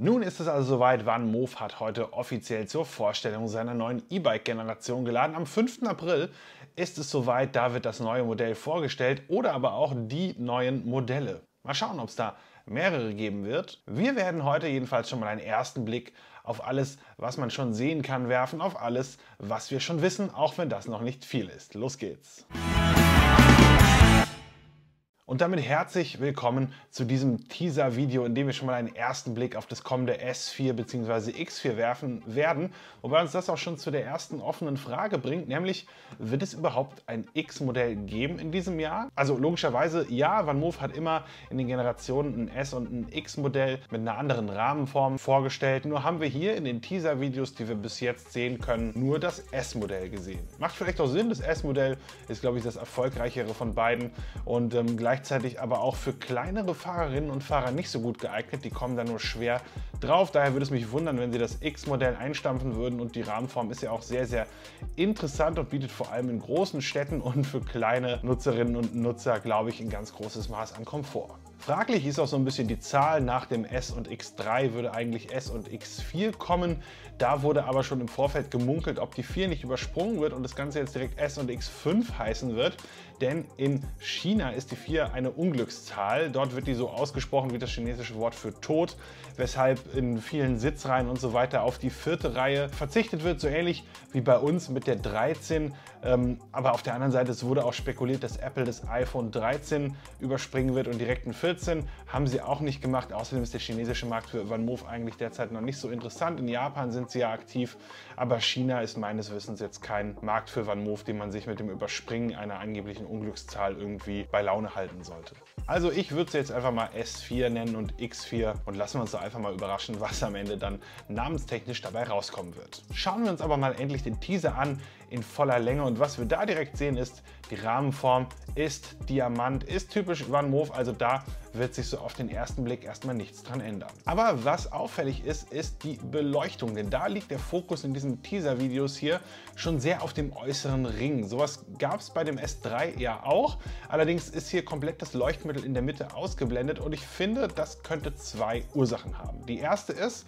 Nun ist es also soweit, VanMoof hat heute offiziell zur Vorstellung seiner neuen E-Bike-Generation geladen. Am 5. April ist es soweit, da wird das neue Modell vorgestellt oder aber auch die neuen Modelle. Mal schauen, ob es da mehrere geben wird. Wir werden heute jedenfalls schon mal einen ersten Blick auf alles, was man schon sehen kann, werfen, auf alles, was wir schon wissen, auch wenn das noch nicht viel ist. Los geht's! Und damit herzlich willkommen zu diesem Teaser-Video, in dem wir schon mal einen ersten Blick auf das kommende S4 bzw. X4 werfen werden. Wobei uns das auch schon zu der ersten offenen Frage bringt, nämlich, wird es überhaupt ein X-Modell geben in diesem Jahr? Also logischerweise ja, VanMoof hat immer in den Generationen ein S- und ein X-Modell mit einer anderen Rahmenform vorgestellt. Nur haben wir hier in den Teaser-Videos, die wir bis jetzt sehen können, nur das S-Modell gesehen. Macht vielleicht auch Sinn, das S-Modell ist, glaube ich, das erfolgreichere von beiden und gleichzeitig aber auch für kleinere Fahrerinnen und Fahrer nicht so gut geeignet, die kommen da nur schwer drauf. Daher würde es mich wundern, wenn sie das X-Modell einstampfen würden und die Rahmenform ist ja auch sehr, sehr interessant und bietet vor allem in großen Städten und für kleine Nutzerinnen und Nutzer, glaube ich, ein ganz großes Maß an Komfort. Fraglich ist auch so ein bisschen die Zahl. Nach dem S und X3 würde eigentlich S und X4 kommen. Da wurde aber schon im Vorfeld gemunkelt, ob die 4 nicht übersprungen wird und das Ganze jetzt direkt S und X5 heißen wird. Denn in China ist die 4 eine Unglückszahl. Dort wird die so ausgesprochen wie das chinesische Wort für Tod, weshalb in vielen Sitzreihen und so weiter auf die 4. Reihe verzichtet wird. So ähnlich wie bei uns mit der 13. Aber auf der anderen Seite, es wurde auch spekuliert, dass Apple das iPhone 13 überspringen wird und direkt ein 14 haben sie auch nicht gemacht. Außerdem ist der chinesische Markt für VanMoof eigentlich derzeit noch nicht so interessant. In Japan sind sie ja aktiv, aber China ist meines Wissens jetzt kein Markt für VanMoof, den man sich mit dem Überspringen einer angeblichen Unglückszahl irgendwie bei Laune halten sollte. Also ich würde es jetzt einfach mal S4 nennen und X4 und lassen wir uns da einfach mal überraschen, was am Ende dann namenstechnisch dabei rauskommen wird. Schauen wir uns aber mal endlich den Teaser an in voller Länge und was wir da direkt sehen ist, die Rahmenform ist Diamant, ist typisch VanMoof, also da wird sich so auf den ersten Blick erstmal nichts dran ändern. Aber was auffällig ist, ist die Beleuchtung, denn da liegt der Fokus in diesen Teaser-Videos hier schon sehr auf dem äußeren Ring. Sowas gab es bei dem S3 ja auch, allerdings ist hier komplett das Leuchtmittel in der Mitte ausgeblendet und ich finde, das könnte zwei Ursachen haben. Die erste ist,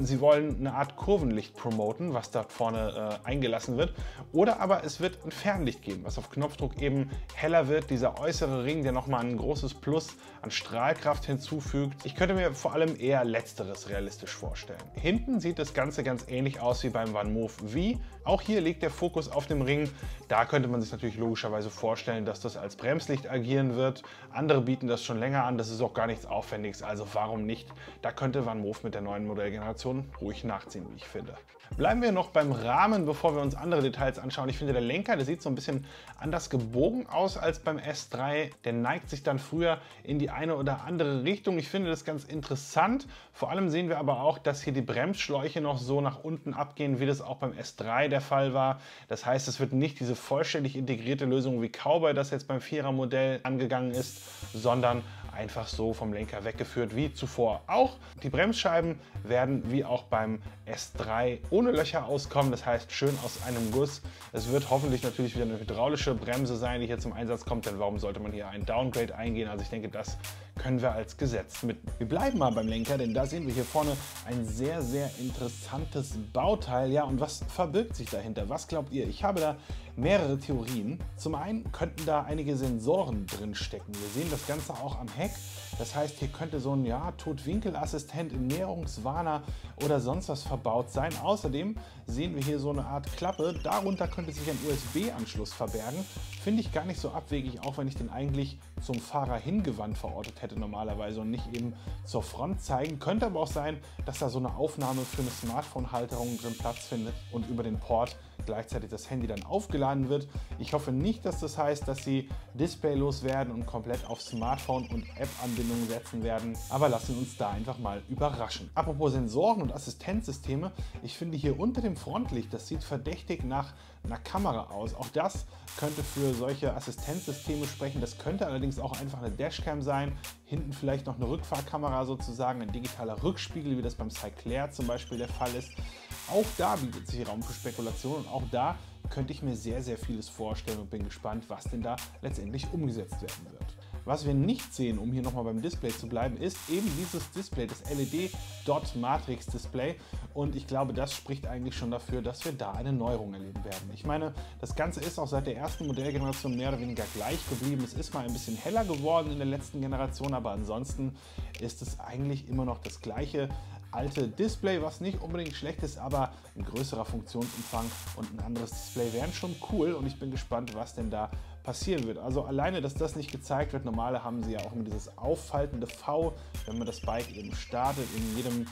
sie wollen eine Art Kurvenlicht promoten, was dort vorne eingelassen wird, oder aber es wird ein Fernlicht geben, was auf Knopfdruck eben heller wird, dieser äußere Ring, der nochmal ein großes Plus an Strahlkraft hinzufügt. Ich könnte mir vor allem eher letzteres realistisch vorstellen. Hinten sieht das Ganze ganz ähnlich aus wie beim VanMoof V. Auch hier liegt der Fokus auf dem Ring. Da könnte man sich natürlich logischerweise vorstellen, dass das als Bremslicht agieren wird. Andere bieten das schon länger an, das ist auch gar nichts Aufwendiges, also warum nicht? Da könnte VanMoof mit der neuen Modellgeneration ruhig nachziehen, wie ich finde. Bleiben wir noch beim Rahmen, bevor wir uns andere Details anschauen. Ich finde, der Lenker, der sieht so ein bisschen anders gebogen aus als beim S3. Der neigt sich dann früher in die eine oder andere Richtung. Ich finde das ganz interessant. Vor allem sehen wir aber auch, dass hier die Bremsschläuche noch so nach unten abgehen, wie das auch beim S3 der Fall war. Das heißt, es wird nicht diese vollständig integrierte Lösung wie Cowboy, das jetzt beim 4er-Modell angegangen ist, sondern einfach so vom Lenker weggeführt, wie zuvor auch. Die Bremsscheiben werden wie auch beim S3 ohne Löcher auskommen, das heißt schön aus einem Guss. Es wird hoffentlich natürlich wieder eine hydraulische Bremse sein, die hier zum Einsatz kommt, denn warum sollte man hier ein Downgrade eingehen? Also ich denke, das können wir als Gesetz mitnehmen. Wir bleiben mal beim Lenker, denn da sehen wir hier vorne ein sehr, sehr interessantes Bauteil. Ja, und was verbirgt sich dahinter? Was glaubt ihr? Ich habe da mehrere Theorien. Zum einen könnten da einige Sensoren drin stecken. Wir sehen das Ganze auch am Heck. Das heißt, hier könnte so ein Totwinkelassistent, Näherungswarner oder sonst was verbaut sein. Außerdem sehen wir hier so eine Art Klappe. Darunter könnte sich ein USB-Anschluss verbergen. Finde ich gar nicht so abwegig, auch wenn ich den eigentlich zum Fahrer hingewandt verortet hätte normalerweise und nicht eben zur Front zeigen. Könnte aber auch sein, dass da so eine Aufnahme für eine Smartphone-Halterung drin Platz findet und über den Port gleichzeitig das Handy dann aufgeladen wird. Ich hoffe nicht, dass das heißt, dass sie displaylos werden und komplett auf Smartphone und App-Anbindungen setzen werden, aber lassen uns da einfach mal überraschen. Apropos Sensoren und Assistenzsysteme, ich finde hier unter dem Frontlicht, das sieht verdächtig nach einer Kamera aus. Auch das könnte für solche Assistenzsysteme sprechen, das könnte allerdings auch einfach eine Dashcam sein, hinten vielleicht noch eine Rückfahrkamera sozusagen, ein digitaler Rückspiegel, wie das beim Cyclair zum Beispiel der Fall ist. Auch da bietet sich Raum für Spekulation und auch da könnte ich mir sehr, sehr vieles vorstellen und bin gespannt, was denn da letztendlich umgesetzt werden wird. Was wir nicht sehen, um hier nochmal beim Display zu bleiben, ist eben dieses Display, das LED-Dot-Matrix-Display. Und ich glaube, das spricht eigentlich schon dafür, dass wir da eine Neuerung erleben werden. Ich meine, das Ganze ist auch seit der ersten Modellgeneration mehr oder weniger gleich geblieben. Es ist mal ein bisschen heller geworden in der letzten Generation, aber ansonsten ist es eigentlich immer noch das gleiche alte Display, was nicht unbedingt schlecht ist, aber ein größerer Funktionsumfang und ein anderes Display wären schon cool und ich bin gespannt, was denn da passieren wird. Also alleine, dass das nicht gezeigt wird, normale haben sie ja auch immer dieses auffaltende V, wenn man das Bike eben startet, in jedem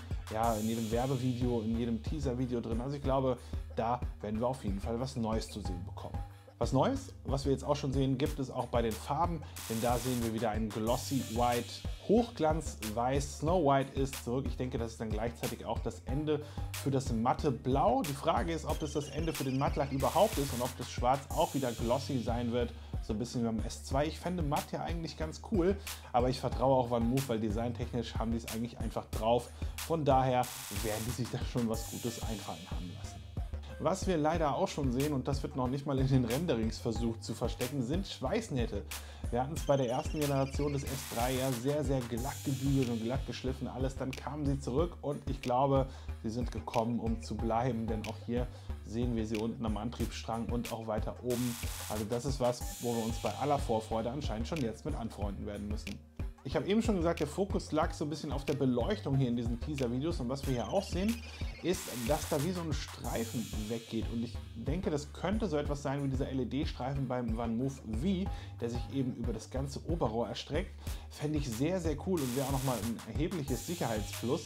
Werbevideo, in jedem Teaser-Video drin. Also ich glaube, da werden wir auf jeden Fall was Neues zu sehen bekommen. Was Neues, was wir jetzt auch schon sehen, gibt es auch bei den Farben, denn da sehen wir wieder einen Glossy White Hochglanz, Weiß, Snow White ist zurück. Ich denke, das ist dann gleichzeitig auch das Ende für das matte Blau. Die Frage ist, ob das das Ende für den Mattlack überhaupt ist und ob das Schwarz auch wieder glossy sein wird, so ein bisschen wie beim S2. Ich fände matt ja eigentlich ganz cool, aber ich vertraue auch VanMoof, weil designtechnisch haben die es eigentlich einfach drauf. Von daher werden die sich da schon was Gutes einfallen haben lassen. Was wir leider auch schon sehen, und das wird noch nicht mal in den Renderings versucht zu verstecken, sind Schweißnähte. Wir hatten es bei der ersten Generation des S3 ja sehr, sehr glatt gebügelt und glatt geschliffen alles. Dann kamen sie zurück und ich glaube, sie sind gekommen, um zu bleiben. Denn auch hier sehen wir sie unten am Antriebsstrang und auch weiter oben. Also das ist was, wo wir uns bei aller Vorfreude anscheinend schon jetzt mit anfreunden werden müssen. Ich habe eben schon gesagt, der Fokus lag so ein bisschen auf der Beleuchtung hier in diesen Teaser-Videos und was wir hier auch sehen, ist, dass da wie so ein Streifen weggeht und ich denke, das könnte so etwas sein wie dieser LED-Streifen beim VanMoof V, der sich eben über das ganze Oberrohr erstreckt. Fände ich sehr, sehr cool und wäre auch nochmal ein erhebliches Sicherheitsplus.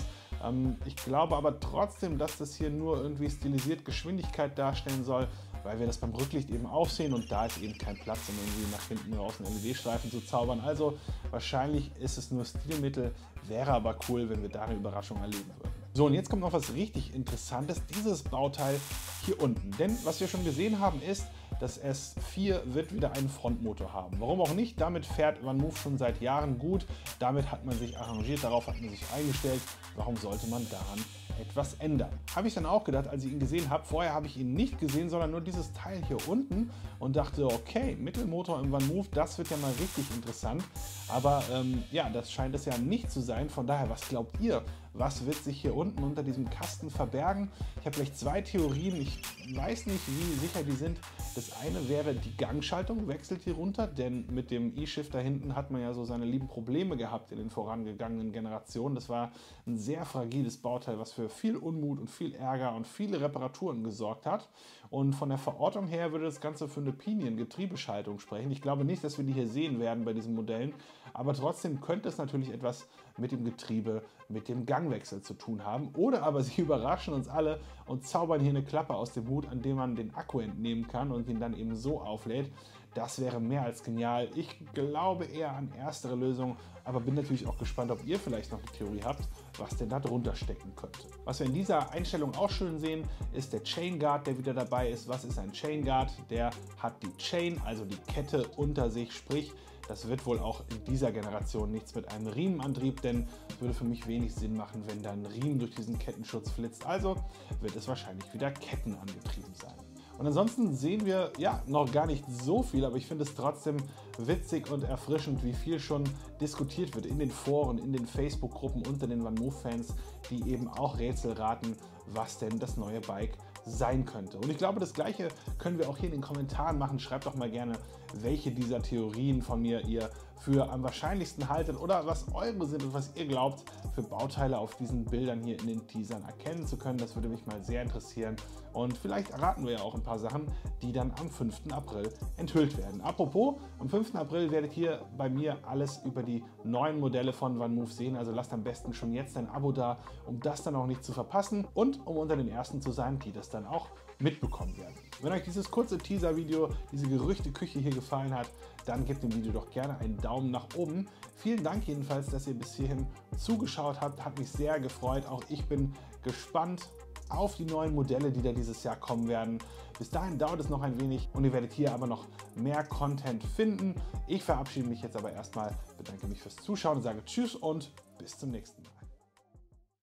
Ich glaube aber trotzdem, dass das hier nur irgendwie stilisiert Geschwindigkeit darstellen soll, weil wir das beim Rücklicht eben auch sehen und da ist eben kein Platz, um irgendwie nach hinten raus einen LED-Streifen zu zaubern. Also wahrscheinlich ist es nur Stilmittel, wäre aber cool, wenn wir da eine Überraschung erleben würden. So, und jetzt kommt noch was richtig Interessantes, dieses Bauteil hier unten. Denn was wir schon gesehen haben ist, das S4 wird wieder einen Frontmotor haben. Warum auch nicht? Damit fährt VanMoof schon seit Jahren gut. Damit hat man sich arrangiert, darauf hat man sich eingestellt. Warum sollte man daran etwas ändern? Habe ich dann auch gedacht, als ich ihn gesehen habe. Vorher habe ich ihn nicht gesehen, sondern nur dieses Teil hier unten und dachte, okay, Mittelmotor im VanMoof, das wird ja mal richtig interessant. Aber ja, das scheint es ja nicht zu sein. Von daher, was glaubt ihr? Was wird sich hier unten unter diesem Kasten verbergen? Ich habe gleich zwei Theorien. Ich weiß nicht, wie sicher die sind. Das eine wäre, die Gangschaltung wechselt hier runter, denn mit dem E-Shift da hinten hat man ja so seine lieben Probleme gehabt in den vorangegangenen Generationen. Das war ein sehr fragiles Bauteil, was für viel Unmut und viel Ärger und viele Reparaturen gesorgt hat. Und von der Verortung her würde das Ganze für eine Pinion-Getriebeschaltung sprechen. Ich glaube nicht, dass wir die hier sehen werden bei diesen Modellen, aber trotzdem könnte es natürlich etwas mit dem Getriebe, mit dem Gangwechsel zu tun haben. Oder aber sie überraschen uns alle und zaubern hier eine Klappe aus dem Hut, an dem man den Akku entnehmen kann und ihn dann eben so auflädt. Das wäre mehr als genial. Ich glaube eher an erstere Lösung, aber bin natürlich auch gespannt, ob ihr vielleicht noch eine Theorie habt, was denn da drunter stecken könnte. Was wir in dieser Einstellung auch schön sehen, ist der Chain Guard, der wieder dabei ist. Was ist ein Chain Guard? Der hat die Chain, also die Kette unter sich, sprich, das wird wohl auch in dieser Generation nichts mit einem Riemenantrieb, denn es würde für mich wenig Sinn machen, wenn da ein Riemen durch diesen Kettenschutz flitzt. Also wird es wahrscheinlich wieder kettenangetrieben sein. Und ansonsten sehen wir ja noch gar nicht so viel, aber ich finde es trotzdem witzig und erfrischend, wie viel schon diskutiert wird in den Foren, in den Facebook-Gruppen unter den VanMoof-Fans, die eben auch Rätsel raten, was denn das neue Bike sein könnte. Und ich glaube, das Gleiche können wir auch hier in den Kommentaren machen. Schreibt doch mal gerne, welche dieser Theorien von mir ihr für am wahrscheinlichsten haltet oder was eure sind und was ihr glaubt, für Bauteile auf diesen Bildern hier in den Teasern erkennen zu können. Das würde mich mal sehr interessieren und vielleicht erraten wir ja auch ein paar Sachen, die dann am 5. April enthüllt werden. Apropos, am 5. April werdet ihr bei mir alles über die neuen Modelle von VanMoof sehen, also lasst am besten schon jetzt ein Abo da, um das dann auch nicht zu verpassen und um unter den Ersten zu sein, die das dann auch mitbekommen werden. Wenn euch dieses kurze Teaser-Video, diese Gerüchteküche hier gefallen hat, dann gebt dem Video doch gerne einen Daumen nach oben. Vielen Dank jedenfalls, dass ihr bis hierhin zugeschaut habt. Hat mich sehr gefreut. Auch ich bin gespannt auf die neuen Modelle, die da dieses Jahr kommen werden. Bis dahin dauert es noch ein wenig und ihr werdet hier aber noch mehr Content finden. Ich verabschiede mich jetzt aber erstmal, bedanke mich fürs Zuschauen, sage Tschüss und bis zum nächsten Mal.